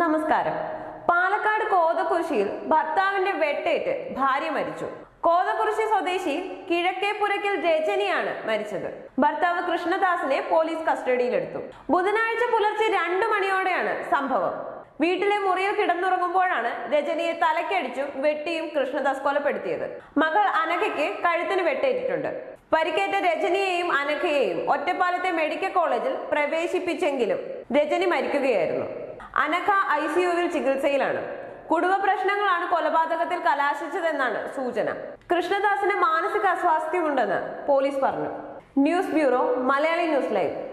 നമസ്കാരം. പാലക്കാട് കോതകുരിശിയിൽ ഭർത്താവിന്റെ വെട്ടേറ്റ് ഭാര്യ മരിച്ചു. കോതകുരിശി സ്വദേശി കിഴക്കേപ്പുരയ്ക്കൽ രജനിയാണ് മരിച്ചത്. ഭർത്താവ് കൃഷ്ണദാസിനെ പോലീസ് കസ്റ്റഡിയിലെടുത്തു. ബുധനാഴ്ച പുലർച്ചെ 2 മണിയോടെയാണ് സംഭവം. വീട്ടിലെ മുറിയിൽ കിടന്നുറങ്ങുമ്പോഴാണ് രജനിയെ തലക്കടിച്ചും വെട്ടിയും കൃഷ്ണദാസ് കൊലപ്പെടുത്തിയത്. മകൾ അനഘയ്ക്ക് കഴുത്തിന് വെട്ടേറ്റിട്ടുണ്ട്. പരിക്കേറ്റ രജനിയെയും അനഘയെയും ഒറ്റപ്പാലത്തെ മെഡിക്കൽ കോളേജിൽ പ്രവേശിപ്പിച്ചെങ്കിലും രജനി മരിക്കുകയായിരുന്നു. അനഘ ICUവിൽ ചികിത്സയിലാണ്. കുടുംബ പ്രശ്നങ്ങളാണ് കൊലപാതകത്തിൽ കലാശിച്ചതെന്നാണ് സൂചന. കൃഷ്ണദാസിന് മാനസിക അസ്വാസ്ഥ്യമുണ്ടെന്ന് പോലീസ് പറഞ്ഞു. News bureau Malayali news live.